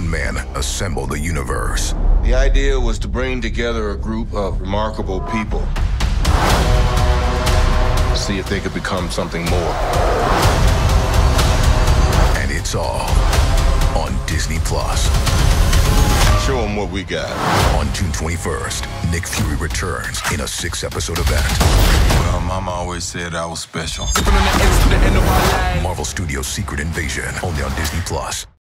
one man assemble the universe. The idea was to bring together a group of remarkable people. See if they could become something more. And it's all on Disney Plus. Show them what we got. On June 21st, Nick Fury returns in a 6-episode event. Well, Mama always said I was special. Marvel Studios' Secret Invasion, only on Disney Plus.